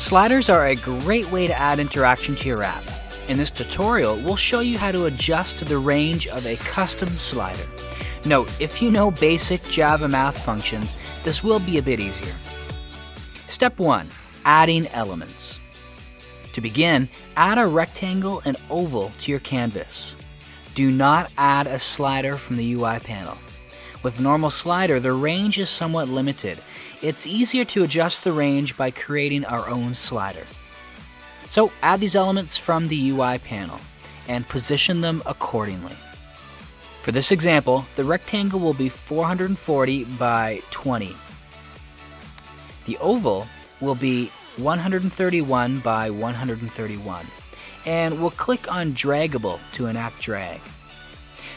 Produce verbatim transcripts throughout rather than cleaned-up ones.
Sliders are a great way to add interaction to your app. In this tutorial, we'll show you how to adjust to the range of a custom slider. Note, if you know basic Java math functions, this will be a bit easier. Step one. Adding elements. To begin, add a rectangle and oval to your canvas. Do not add a slider from the U I panel. With normal slider, the range is somewhat limited. It's easier to adjust the range by creating our own slider. So add these elements from the U I panel and position them accordingly. For this example, the rectangle will be four hundred forty by twenty. The oval will be one hundred thirty-one by one hundred thirty-one, and we'll click on Draggable to enact drag.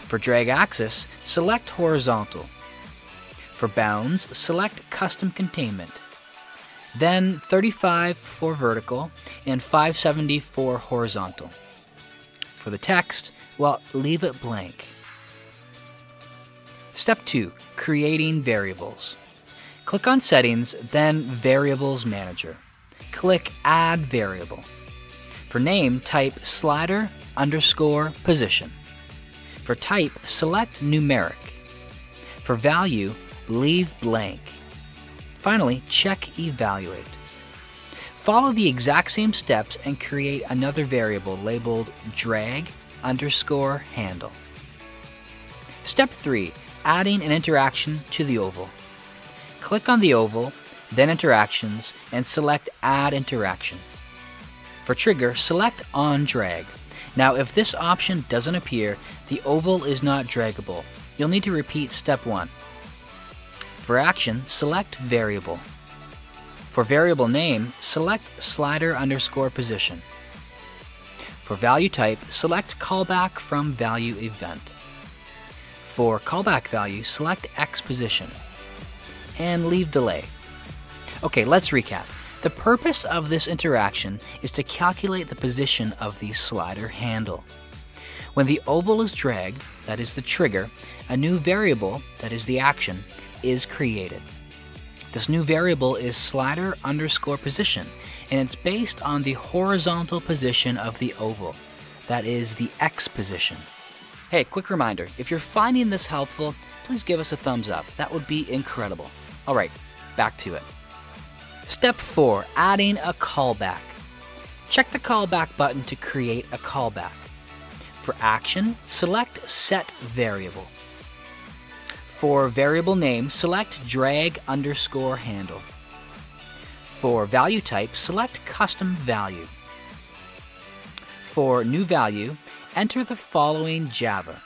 For drag axis, select horizontal. For bounds, select custom containment. Then thirty-five for vertical and five seventy for horizontal. For the text, well, leave it blank. Step two. Creating variables. Click on Settings, then Variables Manager. Click Add Variable. For name, type slider underscore position. For type, select numeric. For value, leave blank. Finally, check Evaluate. Follow the exact same steps and create another variable labeled drag underscore handle. Step three. Adding an interaction to the oval. Click on the oval, then Interactions, and select Add Interaction. For trigger, select On Drag. Now, if this option doesn't appear, the oval is not draggable. You'll need to repeat step one. For action, select Variable. For variable name, select Slider underscore Position. For value type, select Callback from Value Event. For callback value, select X Position and leave delay. Okay, let's recap. The purpose of this interaction is to calculate the position of the slider handle. When the oval is dragged, that is the trigger, a new variable, that is the action, is created. This new variable is slider underscore position, and it's based on the horizontal position of the oval, that is the X position. Hey, quick reminder, if you're finding this helpful, please give us a thumbs up. That would be incredible. All right, back to it. Step four. Adding a callback. Check the callback button to create a callback. For action, select Set Variable. For variable name, select Drag underscore handle. For value type, select Custom Value. For new value, enter the following Java.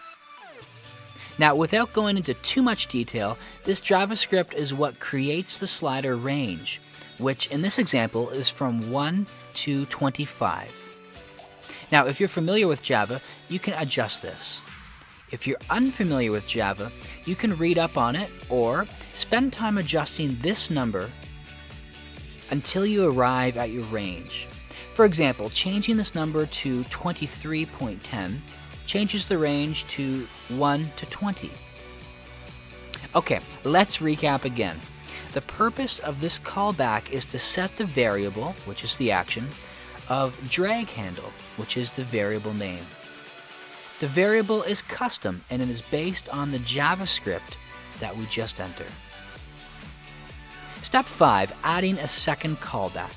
Now, without going into too much detail, this JavaScript is what creates the slider range, which in this example is from one to twenty-five. Now, if you're familiar with Java, you can adjust this. If you're unfamiliar with Java, you can read up on it or spend time adjusting this number until you arrive at your range. For example, changing this number to twenty-three point ten changes the range to one to twenty. Okay, let's recap again. The purpose of this callback is to set the variable, which is the action, of drag handle, which is the variable name. The variable is custom and it is based on the JavaScript that we just entered. Step five. Adding a second callback.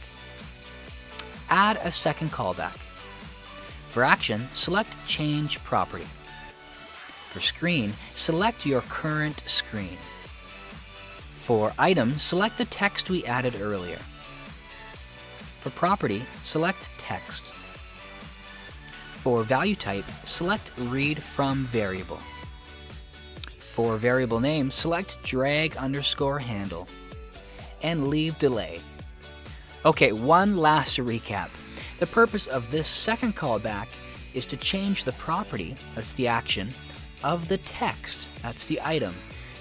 Add a second callback. For action, select Change Property. For screen, select your current screen. For item, select the text we added earlier. For property, select Text. For value type, select Read from Variable. For variable name, select Drag underscore handle and leave delay. Okay, one last recap. The purpose of this second callback is to change the property, that's the action, of the text, that's the item,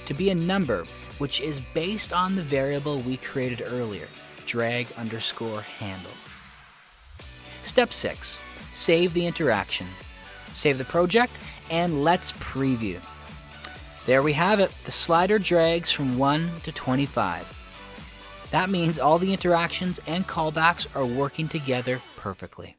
to be a number, which is based on the variable we created earlier, drag underscore handle. Step six. Save the interaction. Save the project, and let's preview. There we have it. The slider drags from one to twenty-five. That means all the interactions and callbacks are working together perfectly.